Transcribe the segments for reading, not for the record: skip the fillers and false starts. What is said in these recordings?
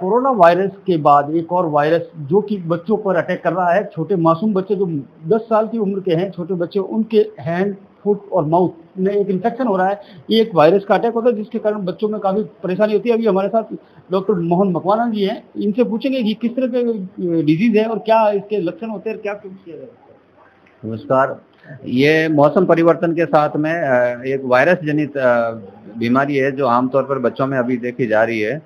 Corona virus के बाद एक और वायरस जो कि बच्चों पर अटैक कर रहा है, छोटे मासूम बच्चे जो 10 साल की उम्र के हैं, छोटे बच्चे, उनके हैंड, फुट और माउथ में एक इन्फेक्शन हो रहा है। ये एक वायरस का अटैक होता है जिसके कारण बच्चों में काफ़ी परेशानी होती है। अभी हमारे साथ डॉक्टर मोहन मकवाना जी हैं, इनसे पूछेंगे कि किस तरह के डिजीज़ है और क्या इसके लक्षण होते हैं, क्या किया जाए। नमस्कार। ये मौसम परिवर्तन के साथ में एक वायरस जनित बीमारी है जो आमतौर पर बच्चों में अभी देखी जा रही है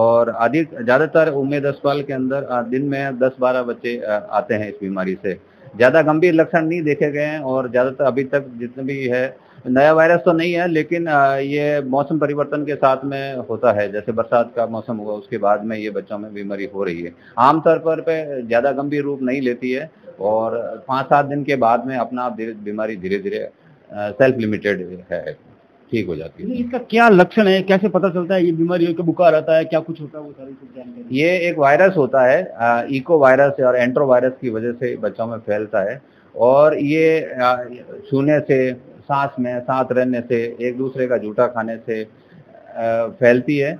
और अधिक ज़्यादातर उम्मेद अस्पताल के अंदर दिन में 10-12 बच्चे आते हैं इस बीमारी से। ज़्यादा गंभीर लक्षण नहीं देखे गए हैं और ज़्यादातर अभी तक जितने भी है नया वायरस तो नहीं है, लेकिन ये मौसम परिवर्तन के साथ में होता है। जैसे बरसात का मौसम हुआ उसके बाद में ये बच्चों में बीमारी हो रही है। आमतौर पर ज़्यादा गंभीर रूप नहीं लेती है और 5-7 दिन के बाद में अपना आप बीमारी धीरे धीरे सेल्फ लिमिटेड है, ठीक हो जाती है। इसका क्या लक्षण है, कैसे पता चलता है ये बीमारी का बुखार आता है, क्या कुछ होता है, वो सारी चीज़ जानकारी। ये एक वायरस होता है, इको वायरस और एंट्रो वायरस की वजह से बच्चों में फैलता है और ये छूने से, सांस में साथ रहने से, एक दूसरे का जूठा खाने से फैलती है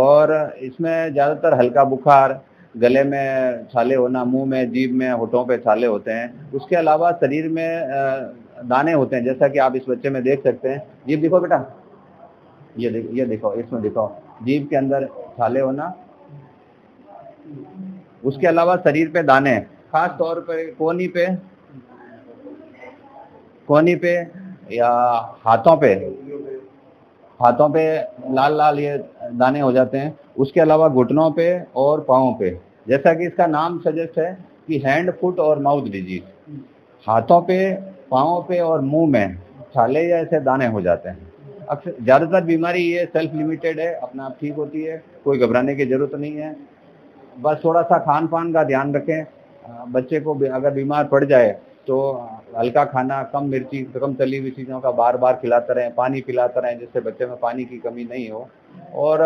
और इसमें ज़्यादातर हल्का बुखार, गले में छाले होना, मुंह में, जीभ में, होठों पे छाले होते हैं। उसके अलावा शरीर में दाने होते हैं, जैसा कि आप इस बच्चे में देख सकते हैं। जीभ दिखाओ बेटा, ये दिखाओ, इसमें दिखाओ, जीभ के अंदर छाले होना। उसके अलावा शरीर पे दाने, खास तौर पे कोहनी पे या हाथों पे लाल लाल ये दाने हो जाते हैं। उसके अलावा घुटनों पे और पाँव पे, जैसा कि इसका नाम सजेस्ट है कि हैंड, फुट और माउथ डिजीज, हाथों पे, पाँव पे और मुंह में छाले या ऐसे दाने हो जाते हैं। अक्सर ज़्यादातर बीमारी ये सेल्फ लिमिटेड है, अपना आप ठीक होती है, कोई घबराने की ज़रूरत नहीं है। बस थोड़ा सा खान पान का ध्यान रखें। बच्चे को अगर बीमार पड़ जाए तो हल्का खाना, कम मिर्ची, कम तली हुई चीज़ों का बार बार खिलाते रहें, पानी पिलाते रहें जिससे बच्चे में पानी की कमी नहीं हो और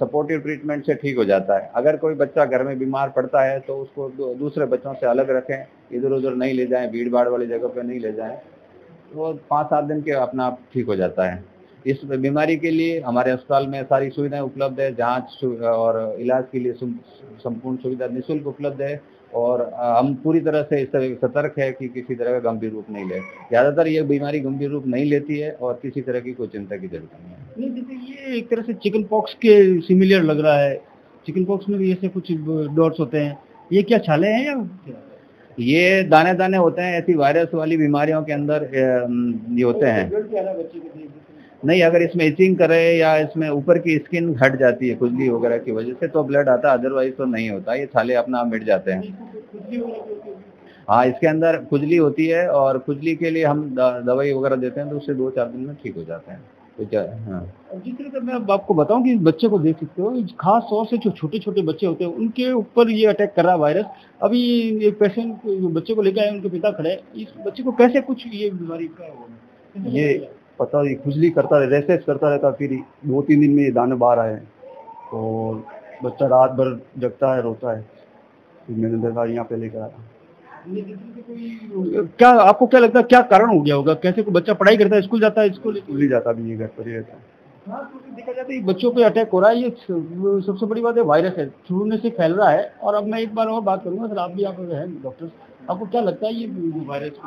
सपोर्टिव ट्रीटमेंट से ठीक हो जाता है। अगर कोई बच्चा घर में बीमार पड़ता है तो उसको दूसरे बच्चों से अलग रखें, इधर उधर नहीं ले जाएं, भीड़ भाड़ वाली जगह पे नहीं ले जाएं। तो 5-7 दिन के अपना आप ठीक हो जाता है। इस बीमारी के लिए हमारे अस्पताल में सारी सुविधाएं उपलब्ध है, जाँच और इलाज के लिए संपूर्ण सुविधा निःशुल्क उपलब्ध है और हम पूरी तरह से इस तरह सतर्क है कि किसी तरह का गंभीर रूप नहीं ले। ज़्यादातर ये बीमारी गंभीर रूप नहीं लेती है और किसी तरह की कोई चिंता की जरूरत नहीं है। जैसे ये एक तरह से चिकन पॉक्स के सिमिलर लग रहा है। चिकन पॉक्स में भी ऐसे कुछ डॉट्स होते हैं, ये क्या छाले हैं या ये दाने दाने होते हैं? ऐसी वायरस वाली बीमारियों के अंदर ये होते हैं। नहीं, अगर इसमें इचिंग करे या इसमें ऊपर की स्किन हट जाती है खुजली वगैरह की वजह से तो ब्लड आता है, अदरवाइज तो नहीं होता। ये छाले अपना आप मिट जाते हैं। हाँ, इसके अंदर खुजली होती है और खुजली के लिए हम दवाई वगैरह देते हैं तो उससे 2-4 दिन में ठीक हो जाते हैं। जिस तरह से मैं अब आपको बताऊं कि बच्चे को देख सकते हो, खास तौर से जो छोटे छोटे बच्चे होते हैं उनके ऊपर ये अटैक कर रहा वायरस। अभी एक पेशेंट बच्चे को लेकर आए, उनके पिता खड़े। इस बच्चे को कैसे कुछ ये बीमारी का ये पता नहीं, खुजली करता रहता, रेसेस करता रहता, फिर 2-3 दिन में ये दाने बाहर आए और बच्चा रात भर जगता है, रोता है। फिर मैंने देखा यहाँ पे लेकर आया। क्या आपको क्या लगता है क्या कारण हो गया होगा? कैसे कोई बच्चा पढ़ाई करता है, स्कूल जाता है, स्कूल ही जाता भी है, घर पर ही रहता है। देखा जाता है बच्चों पे अटैक हो रहा है, ये सबसे बड़ी बात है। वायरस है, छूने से फैल रहा है। और अब मैं एक बार और बात करूँगा सर, आप भी आप हैं डॉक्टर, आपको क्या लगता है ये वायरस?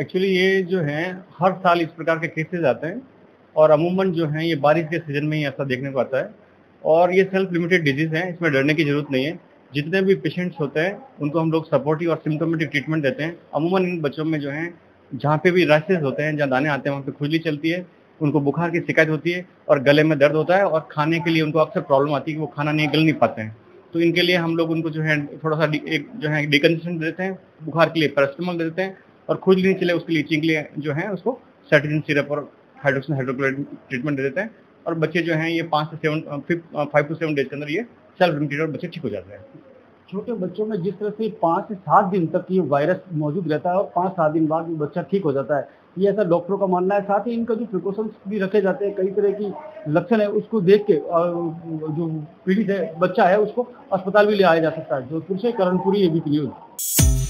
एक्चुअली ये जो है हर साल इस प्रकार के केसेज आते हैं और अमूमन जो है ये बारिश के सीजन में ही ऐसा देखने को आता है और ये सेल्फ लिमिटेड डिजीज़ है, इसमें डरने की जरूरत नहीं है। जितने भी पेशेंट्स होते हैं उनको हम लोग सपोर्टिव और सिम्टोमेटिक ट्रीटमेंट देते हैं। अमूमन इन बच्चों में जो है जहाँ पे भी रैशेस होते हैं, जहाँ दाने आते हैं, वहाँ पे खुजली चलती है, उनको बुखार की शिकायत होती है और गले में दर्द होता है और खाने के लिए उनको अक्सर प्रॉब्लम आती है कि वो खाना नहीं, गल नहीं पाते हैं। तो इनके लिए हम लोग उनको जो है थोड़ा सा एक जो है डिकन्जेशन देते हैं, बुखार के लिए पैरासिटामोल देते हैं और खुजली नहीं चले उसके लिए इचिंग के लिए जो है उसको सेटिजिन सिरप और हाइड्रोक्सिन हाइड्रोक्लोराइड ट्रीटमेंट दे देते हैं और बच्चे जो हैं ये 5 से 7 डेज के अंदर ये सेल्फ लिमिटेड और बच्चे ठीक हो जाते हैं। छोटे बच्चों में जिस तरह से 5 से 7 दिन तक ये वायरस मौजूद रहता है और 5-7 दिन बाद भी बच्चा ठीक हो जाता है, ये ऐसा डॉक्टरों का मानना है। साथ ही इनका जो प्रिकॉशंस भी रखे जाते हैं, कई तरह की लक्षण है उसको देख के जो पीड़ित है, बच्चा है, उसको अस्पताल भी ले आया जा सकता है। जोधपुर से करणपुरी, ABP न्यूज़।